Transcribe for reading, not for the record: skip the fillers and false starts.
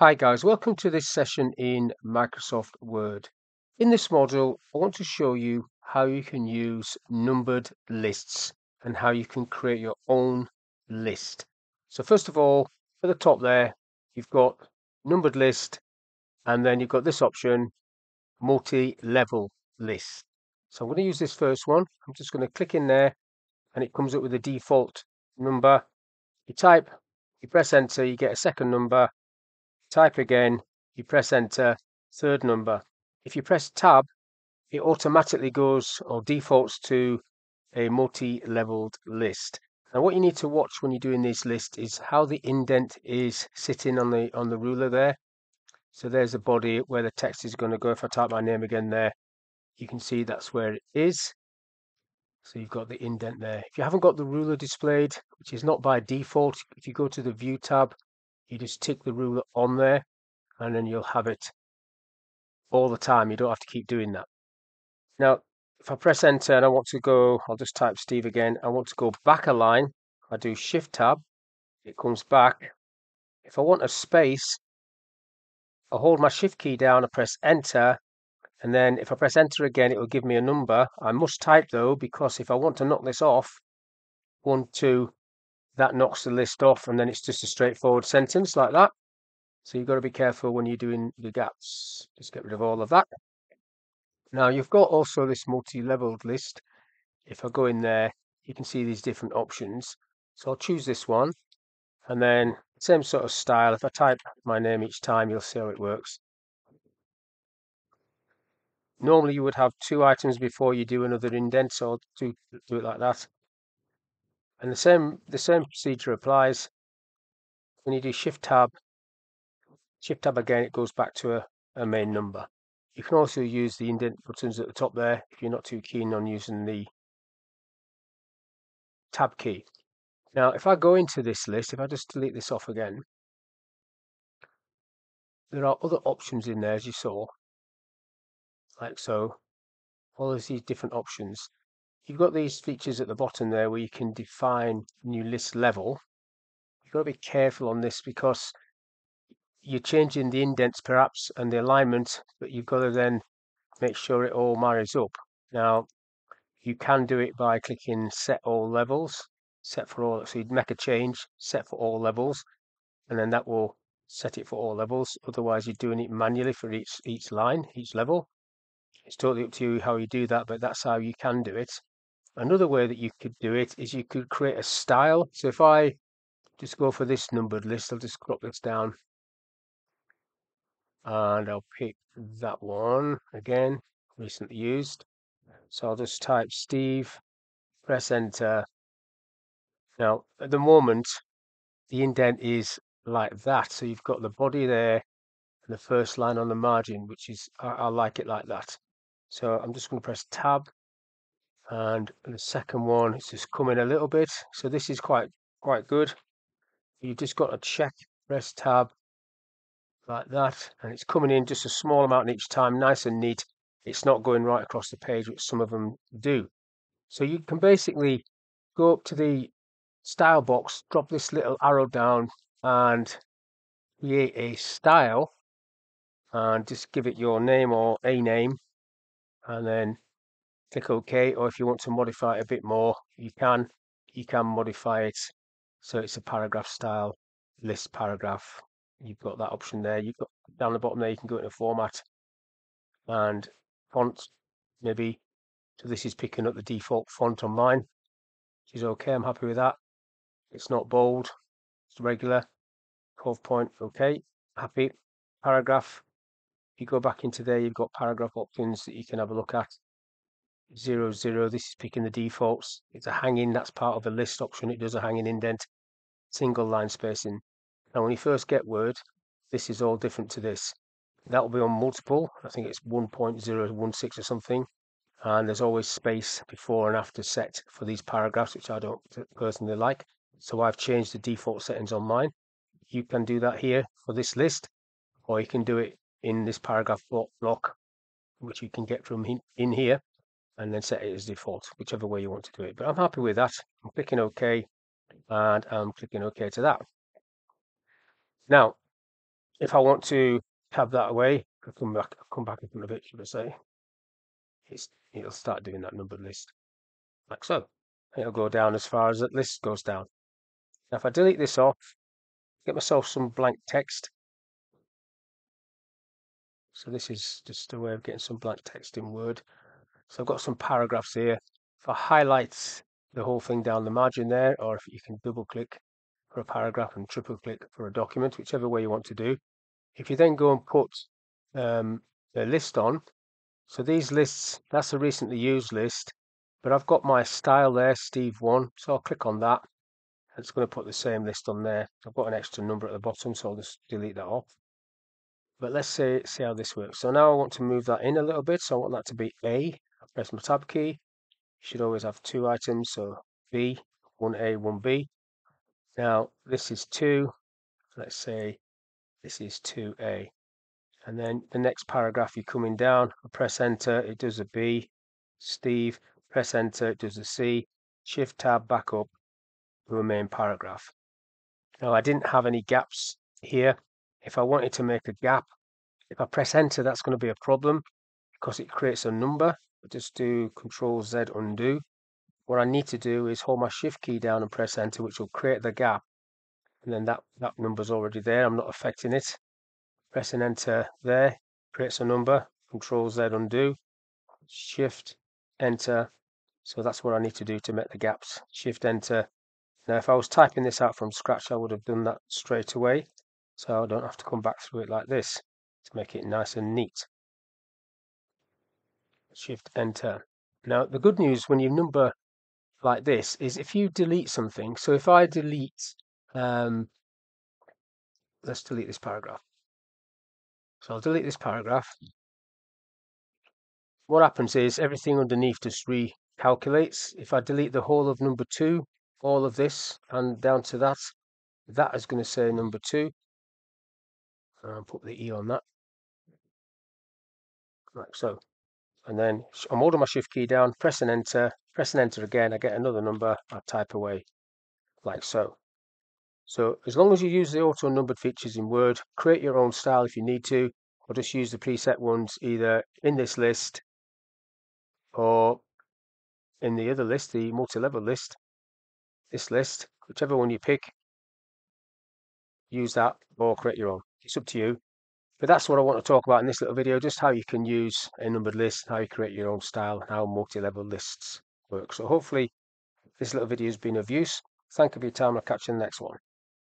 Hi guys, welcome to this session in Microsoft Word. In this module, I want to show you how you can use numbered lists and how you can create your own list. So first of all, at the top there, you've got numbered list, and then you've got this option, multi-level list. So I'm going to use this first one. I'm just going to click in there and it comes up with the default number. You type, you press enter, you get a second number. Type again, you press enter, third number. If you press tab, it automatically goes or defaults to a multi-leveled list. Now what you need to watch when you're doing this list is how the indent is sitting on the ruler there. So there's the body where the text is going to go. If I type my name again there, you can see that's where it is. So you've got the indent there. If you haven't got the ruler displayed, which is not by default, if you go to the View tab, you just tick the ruler on there and then you'll have it all the time. You don't have to keep doing that. Now, if I press enter and I want to go, I'll just type Steve again. I want to go back a line. I do Shift+Tab. It comes back. If I want a space, I hold my Shift key down, I press enter. And then if I press enter again, it will give me a number. I must type though, because if I want to knock this off, 1, 2, that knocks the list off, and then it's just a straightforward sentence like that. So you've got to be careful when you're doing the gaps. Just get rid of all of that. Now you've got also this multi-leveled list. If I go in there, you can see these different options. So I'll choose this one, and then same sort of style. If I type my name each time, you'll see how it works. Normally you would have two items before you do another indent, so I'll do it like that. And the same procedure applies. When you do Shift+Tab again, it goes back to a main number. You can also use the indent buttons at the top there if you're not too keen on using the Tab key. Now, if I go into this list, if I just delete this off again, there are other options in there, as you saw, like so. All of these different options. You've got these features at the bottom there where you can define new list level. You've got to be careful on this because you're changing the indents perhaps and the alignment, but you've got to then make sure it all marries up. Now, you can do it by clicking set all levels, set for all. So you'd make a change, set for all levels, and then that will set it for all levels. Otherwise, you're doing it manually for each line, each level. It's totally up to you how you do that, but that's how you can do it. Another way that you could do it is you could create a style. So if I just go for this numbered list, I'll just crop this down and I'll pick that one again, recently used. So I'll just type Steve, press enter. Now, at the moment, the indent is like that. So you've got the body there and the first line on the margin, which is, I like it like that. So I'm just going to press tab. And the second one is just coming a little bit. So this is quite good. You've just got to check, press tab like that. And it's coming in just a small amount each time, nice and neat. It's not going right across the page, which some of them do. So you can basically go up to the style box, drop this little arrow down and create a style and just give it your name or a name and then click OK, or if you want to modify it a bit more, you can modify it. So it's a paragraph style, list paragraph. You've got that option there. You've got down the bottom there, you can go into format and font, maybe. So this is picking up the default font on mine, which is okay. I'm happy with that. It's not bold, it's regular. 12-point, okay, happy. Paragraph. If you go back into there, you've got paragraph options that you can have a look at. 0, 0, this is picking the defaults. It's a hanging, that's part of the list option. It does a hanging indent, single line spacing. Now when you first get Word, this is all different to this. That will be on multiple. I think it's 1.016 or something. And there's always space before and after set for these paragraphs, which I don't personally like. So I've changed the default settings on mine. You can do that here for this list, or you can do it in this paragraph block, which you can get from in here. And then set it as default, whichever way you want to do it. But I'm happy with that. I'm clicking OK, and I'm clicking OK to that. Now, If I want to tab that away, I come back in front of it, should I say, it'll start doing that numbered list like so. It'll go down as far as that list goes down. Now if I delete this off, get myself some blank text. So this is just a way of getting some blank text in Word. So I've got some paragraphs here. If I highlight the whole thing down the margin there, or if you can double click for a paragraph and triple click for a document, whichever way you want to do. If you then go and put a list on, so these lists, that's a recently used list, but I've got my style there, Steve1, so I'll click on that. And it's going to put the same list on there. I've got an extra number at the bottom, so I'll just delete that off. But let's see how this works. So now I want to move that in a little bit, so I want that to be A. I press my tab key. You should always have two items, so B, 1A, 1B. Now this is 2, let's say this is 2A. And then the next paragraph, you're coming down, I press enter, it does a B, Steve, press enter, it does a C, shift tab back up to a main paragraph. Now I didn't have any gaps here. If I wanted to make a gap, if I press enter, that's going to be a problem because it creates a number. I just do Control Z undo. What I need to do is hold my shift key down and press enter, which will create the gap. And then that number's already there, I'm not affecting it. Pressing enter there creates a number. Control Z undo, shift enter. So that's what I need to do to make the gaps. Shift enter. Now if I was typing this out from scratch, I would have done that straight away, so I don't have to come back through it like this to make it nice and neat. Shift enter. Now the good news when you number like this is if you delete something, so if I delete, let's delete this paragraph. So I'll delete this paragraph. What happens is everything underneath just recalculates. If I delete the whole of number 2, all of this and down to that is going to say number 2. And I'll put the E on that. Like so. And then I'm holding my shift key down, pressing enter again. I get another number, I type away like so. So as long as you use the auto-numbered features in Word, create your own style if you need to, or just use the preset ones either in this list or in the other list, the multi-level list, this list, whichever one you pick, use that or create your own. It's up to you. But that's what I want to talk about in this little video, just how you can use a numbered list, how you create your own style, and how multi-level lists work. So hopefully this little video has been of use. Thank you for your time. I'll catch you in the next one.